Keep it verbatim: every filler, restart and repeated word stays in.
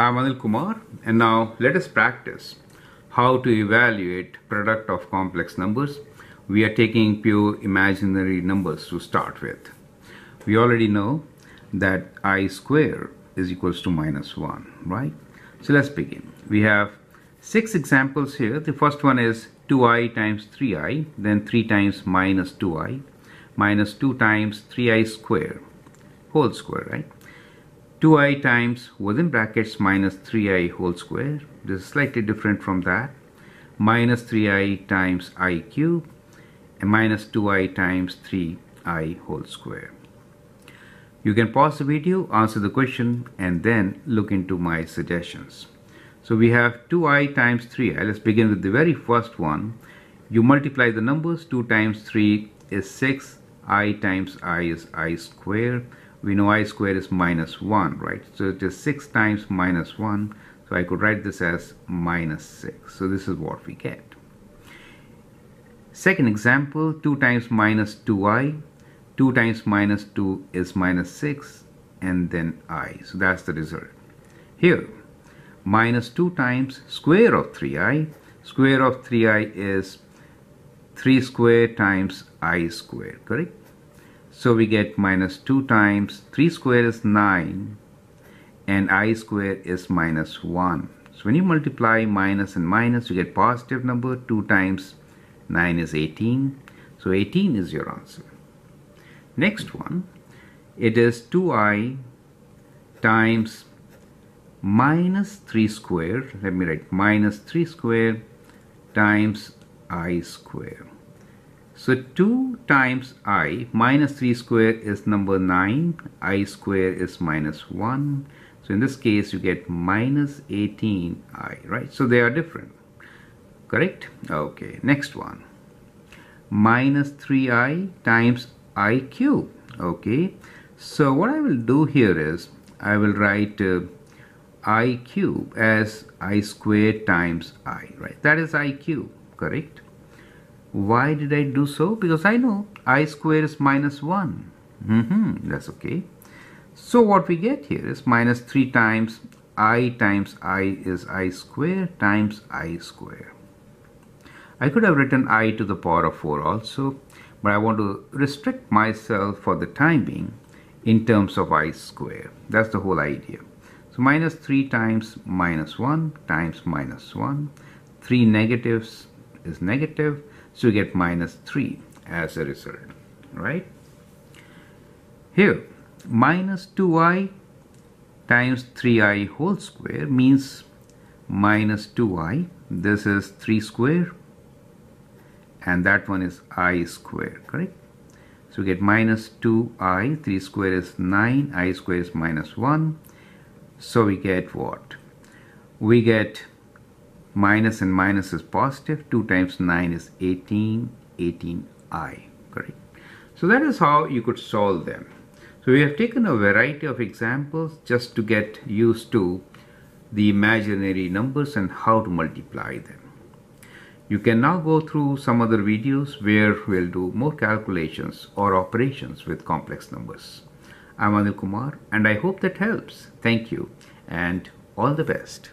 I'm Anil Kumar, and now let us practice how to evaluate product of complex numbers. We are taking pure imaginary numbers to start with. We already know that I square is equals to minus one, right? So let's begin. We have six examples here. The first one is two i times three i, then three times minus two i, minus two times three i square, whole square, right? two i times within brackets minus three i whole square. This is slightly different from that. Minus three i times I cube and minus two i times three i whole square. You can pause the video, answer the question, and then look into my suggestions. So we have two i times three i. Let's begin with the very first one. You multiply the numbers. two times three is six. I times I is I square. We know I squared is minus one, right? So it is six times minus one. So I could write this as minus six. So this is what we get. Second example, two times minus two i. two times minus two is minus six, and then I. So that's the result. Here, minus two times square of three i. Square of three i is three square times I square, correct? So we get minus two times three square is nine and I square is minus one. So when you multiply minus and minus, you get positive number. two times nine is eighteen. So eighteen is your answer. Next one, it is two i times minus three square. Let me write minus three square times I square. So two times I, minus three square is number nine, I square is minus one. So in this case you get minus eighteen i, right? So they are different, correct? Okay, next one. Minus three i times I cube, okay? So what I will do here is, I will write uh, I cube as I square times I, right? That is I cube, correct? Why did I do so? Because I know I square is minus one. Mm-hmm, that's okay. So what we get here is minus three times I times I is I square times I square. I could have written I to the power of four also, but I want to restrict myself for the time being in terms of I square. That's the whole idea. So minus three times minus one times minus one. three negatives is negative. So you get minus three as a result, right? Here, minus two i times three i whole square means minus two i. This is three square and that one is I square, correct? So you get minus two i, three square is nine, I square is minus one. So we get what? We get minus and minus is positive. two times nine is eighteen, eighteen i, correct? So that is how you could solve them. So we have taken a variety of examples just to get used to the imaginary numbers and how to multiply them. You can now go through some other videos where we'll do more calculations or operations with complex numbers. I'm Anil Kumar, and I hope that helps. Thank you and all the best.